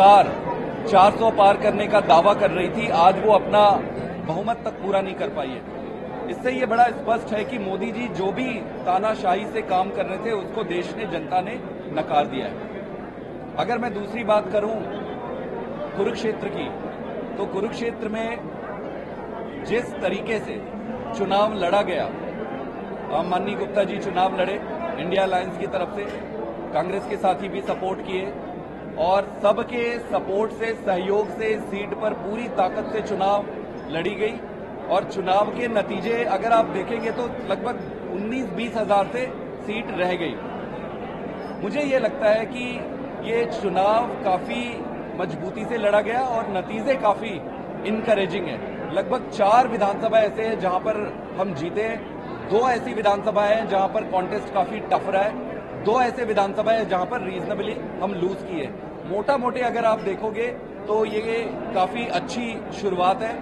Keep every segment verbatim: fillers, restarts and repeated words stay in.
सरकार चार सौ पार करने का दावा कर रही थी, आज वो अपना बहुमत तक पूरा नहीं कर पाई है। इससे ये बड़ा स्पष्ट है कि मोदी जी जो भी तानाशाही से काम कर रहे थे उसको देश ने, जनता ने नकार दिया है। अगर मैं दूसरी बात करूं कुरुक्षेत्र की, तो कुरुक्षेत्र में जिस तरीके से चुनाव लड़ा गया, आम आदमी गुप्ता जी चुनाव लड़े इंडिया अलायंस की तरफ से, कांग्रेस के साथी भी सपोर्ट किए और सबके सपोर्ट से, सहयोग से सीट पर पूरी ताकत से चुनाव लड़ी गई और चुनाव के नतीजे अगर आप देखेंगे तो लगभग उन्नीस बीस हजार से सीट रह गई। मुझे ये लगता है कि ये चुनाव काफी मजबूती से लड़ा गया और नतीजे काफी इनकरेजिंग है। लगभग चार विधानसभा ऐसे हैं जहां पर हम जीते, दो ऐसी विधानसभा हैं जहां पर कॉन्टेस्ट काफी टफ रहा है, दो ऐसे विधानसभा हैं जहां पर रीजनेबली हम लूज किए। मोटा मोटे अगर आप देखोगे तो ये काफी अच्छी शुरुआत है।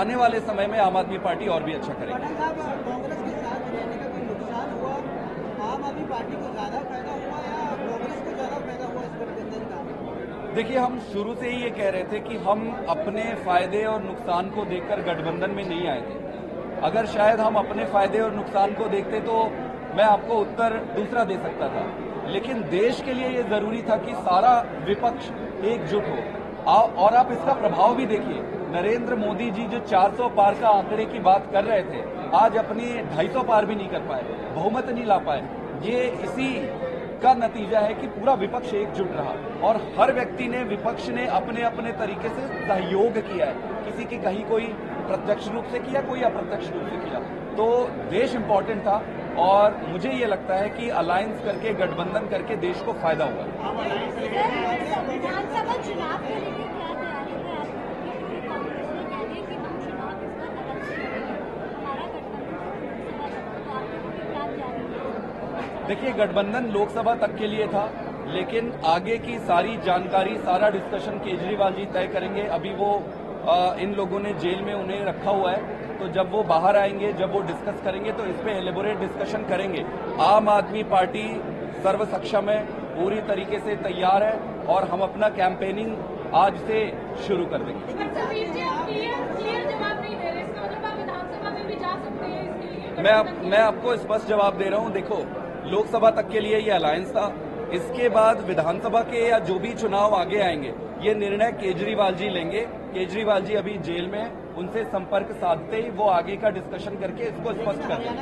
आने वाले समय में आम आदमी पार्टी और भी अच्छा करेगी। कांग्रेस के साथ रहने का कोई नुकसान हुआ, आम आदमी पार्टी को ज्यादा फायदा हुआ या कांग्रेस को ज्यादा फायदा हुआ इस गठबंधन का? देखिए, हम शुरू से ही ये कह रहे थे कि हम अपने फायदे और नुकसान को देखकर गठबंधन में नहीं आए थे। अगर शायद हम अपने फायदे और नुकसान को देखते तो मैं आपको उत्तर दूसरा दे सकता था, लेकिन देश के लिए ये जरूरी था कि सारा विपक्ष एकजुट हो। और आप इसका प्रभाव भी देखिए, नरेंद्र मोदी जी जो चार सौ पार का आंकड़े की बात कर रहे थे, आज अपनी ढाई सौ पार भी नहीं कर पाए, बहुमत नहीं ला पाए। ये इसी का नतीजा है कि पूरा विपक्ष एकजुट रहा और हर व्यक्ति ने, विपक्ष ने अपने अपने तरीके से सहयोग किया है। किसी की कहीं कोई प्रत्यक्ष रूप से किया, कोई अप्रत्यक्ष रूप से किया। तो देश इम्पोर्टेंट था और मुझे ये लगता है कि अलायंस करके, गठबंधन करके देश को फायदा हुआ। विधानसभा चुनाव के लिए क्या तैयारी है? देखिए, गठबंधन लोकसभा तक के लिए था, लेकिन आगे की सारी जानकारी, सारा डिस्कशन केजरीवाल जी तय करेंगे। अभी वो आ, इन लोगों ने जेल में उन्हें रखा हुआ है, तो जब वो बाहर आएंगे, जब वो डिस्कस करेंगे तो इस पे एलेबोरेट डिस्कशन करेंगे। आम आदमी पार्टी सर्वसक्षम है, पूरी तरीके से तैयार है और हम अपना कैंपेनिंग आज से शुरू कर देंगे। मैं आप, मैं आपको स्पष्ट जवाब दे रहा हूँ। देखो, लोकसभा तक के लिए ये अलायंस था, इसके बाद विधानसभा के या जो भी चुनाव आगे आएंगे ये निर्णय केजरीवाल जी लेंगे। केजरीवाल जी अभी जेल में हैं, उनसे संपर्क साधते ही वो आगे का डिस्कशन करके इसको स्पष्ट कर देंगे।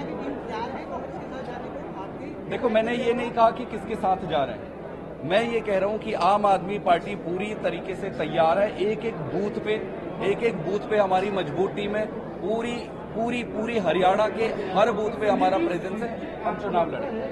देखो, मैंने ये नहीं कहा कि किसके साथ जा रहे हैं, मैं ये कह रहा हूँ कि आम आदमी पार्टी पूरी तरीके से तैयार है। एक एक बूथ पे, एक एक बूथ पे हमारी मजबूत टीम है। पूरी पूरी पूरी हरियाणा के हर बूथ पे हमारा प्रेजेंस है। हम चुनाव लड़ेंगे।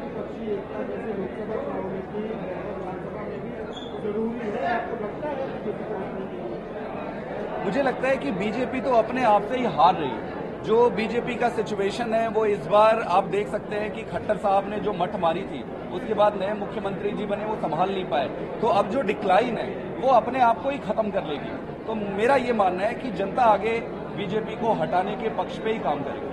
मुझे लगता है कि बीजेपी तो अपने आप से ही हार रही है। जो बीजेपी का सिचुएशन है वो इस बार आप देख सकते हैं कि खट्टर साहब ने जो मठ मारी थी, उसके बाद नए मुख्यमंत्री जी बने, वो संभाल नहीं पाए। तो अब जो डिक्लाइन है वो अपने आप को ही खत्म कर लेगी। तो मेरा ये मानना है कि जनता आगे बीजेपी को हटाने के पक्ष पे ही काम करेगी।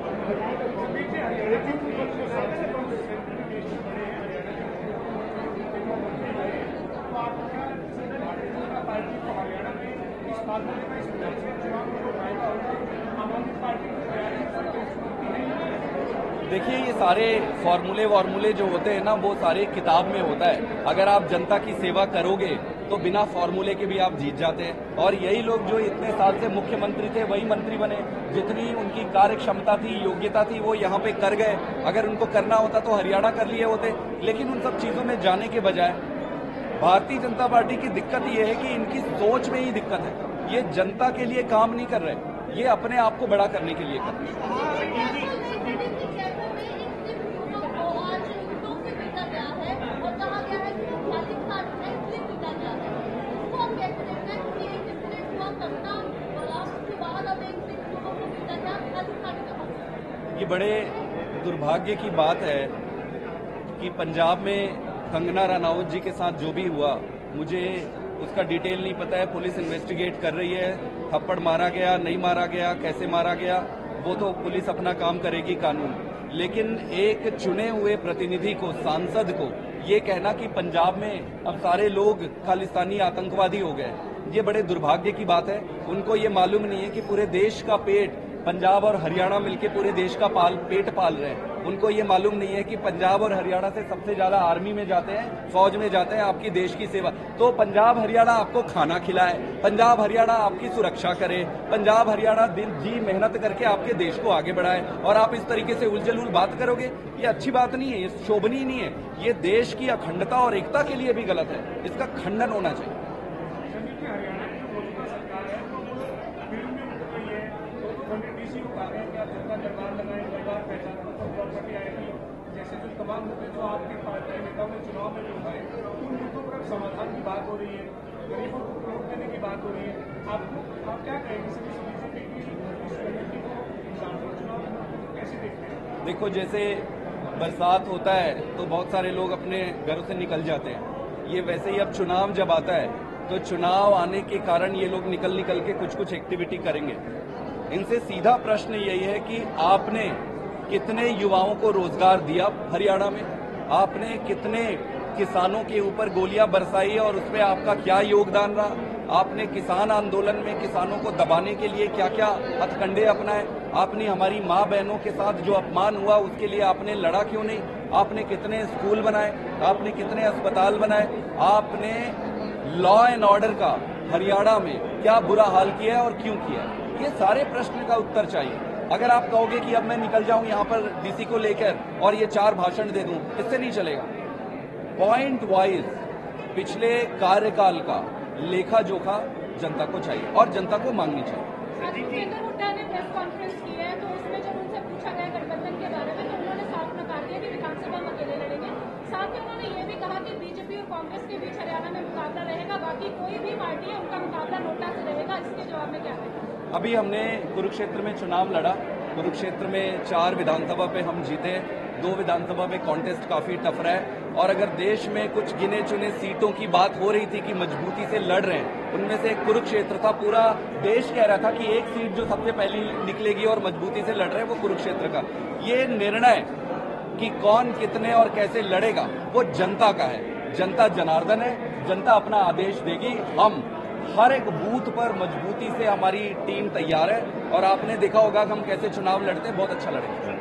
देखिए, ये सारे फॉर्मूले वार्मूले जो होते हैं ना, वो सारे किताब में होता है। अगर आप जनता की सेवा करोगे तो बिना फॉर्मूले के भी आप जीत जाते हैं। और यही लोग जो इतने साल से मुख्यमंत्री थे, वही मंत्री बने। जितनी उनकी कार्य क्षमता थी, योग्यता थी, वो यहाँ पे कर गए। अगर उनको करना होता तो हरियाणा कर लिए होते, लेकिन उन सब चीज़ों में जाने के बजाय भारतीय जनता पार्टी की दिक्कत ये है कि इनकी सोच में ही दिक्कत है। ये जनता के लिए काम नहीं कर रहे, ये अपने आप को बड़ा करने के लिए कर रहे हैं। ये बड़े दुर्भाग्य की बात है कि पंजाब में कंगना रानाउत जी के साथ जो भी हुआ, मुझे उसका डिटेल नहीं पता है। पुलिस इन्वेस्टिगेट कर रही है। थप्पड़ मारा गया, नहीं मारा गया, कैसे मारा गया, वो तो पुलिस अपना काम करेगी, कानून। लेकिन एक चुने हुए प्रतिनिधि को, सांसद को ये कहना कि पंजाब में अब सारे लोग खालिस्तानी आतंकवादी हो गए, ये बड़े दुर्भाग्य की बात है। उनको ये मालूम नहीं है कि पूरे देश का पेट पंजाब और हरियाणा मिलकर पूरे देश का पाल पेट पाल रहे हैं। उनको ये मालूम नहीं है कि पंजाब और हरियाणा से सबसे ज्यादा आर्मी में जाते हैं, फौज में जाते हैं आपकी देश की सेवा। तो पंजाब हरियाणा आपको खाना खिलाए, पंजाब हरियाणा आपकी सुरक्षा करे, पंजाब हरियाणा दिन जी मेहनत करके आपके देश को आगे बढ़ाए, और आप इस तरीके से उलझुल बात करोगे, ये अच्छी बात नहीं है, ये शोभनीय नहीं है, ये देश की अखंडता और एकता के लिए भी गलत है, इसका खंडन होना चाहिए। देखो, जैसे बरसात होता है तो बहुत सारे लोग अपने घरों से निकल जाते हैं, ये वैसे ही अब चुनाव जब आता है तो चुनाव आने के कारण ये लोग निकल निकल के कुछ कुछ एक्टिविटी करेंगे। इनसे सीधा प्रश्न यही है कि आपने कितने युवाओं को रोजगार दिया हरियाणा में, आपने कितने किसानों के ऊपर गोलियां बरसाई और उसमें आपका क्या योगदान रहा, आपने किसान आंदोलन में किसानों को दबाने के लिए क्या क्या हथकंडे अपनाए, आपने हमारी माँ बहनों के साथ जो अपमान हुआ उसके लिए आपने लड़ा क्यों नहीं, आपने कितने स्कूल बनाए, आपने कितने अस्पताल बनाए, आपने लॉ एंड ऑर्डर का हरियाणा में क्या बुरा हाल किया है और क्यों किया है, ये सारे प्रश्न का उत्तर चाहिए। अगर आप कहोगे कि अब मैं निकल जाऊं यहाँ पर डीसी को लेकर और ये चार भाषण दे दूं, इससे नहीं चलेगा। पॉइंट वाइज पिछले कार्यकाल का लेखा जोखा जनता को चाहिए और जनता को मांगनी चाहिए। अरविंद हुड्डा ने प्रेस कॉन्फ्रेंस की है तो उसमें जब उनसे पूछा गया गठबंधन के बारे में तो उन्होंने साफ नकार दिया कि विधानसभा में अकेले लड़ेंगे। साथ ही उन्होंने ये भी कहा कि बीजेपी और कांग्रेस के बीच हरियाणा में मुकाबला रहेगा, बाकी कोई भी पार्टी है उनका मुकाबला नोटा से रहेगा। इसके जवाब में क्या है? अभी हमने कुरुक्षेत्र में चुनाव लड़ा, कुरुक्षेत्र में चार विधानसभा पे हम जीते, दो विधानसभा में कॉन्टेस्ट काफी टफ रहा है, और अगर देश में कुछ गिने चुने सीटों की बात हो रही थी कि मजबूती से लड़ रहे हैं, उनमें से एक कुरुक्षेत्र था। पूरा देश कह रहा था कि एक सीट जो सबसे पहली निकलेगी और मजबूती से लड़ रहे हैं वो कुरुक्षेत्र का। ये निर्णय कि कौन कितने और कैसे लड़ेगा वो जनता का है, जनता जनार्दन है, जनता अपना आदेश देगी। हम हर एक बूथ पर मजबूती से हमारी टीम तैयार है और आपने देखा होगा कि हम कैसे चुनाव लड़ते हैं, बहुत अच्छा लड़ेंगे।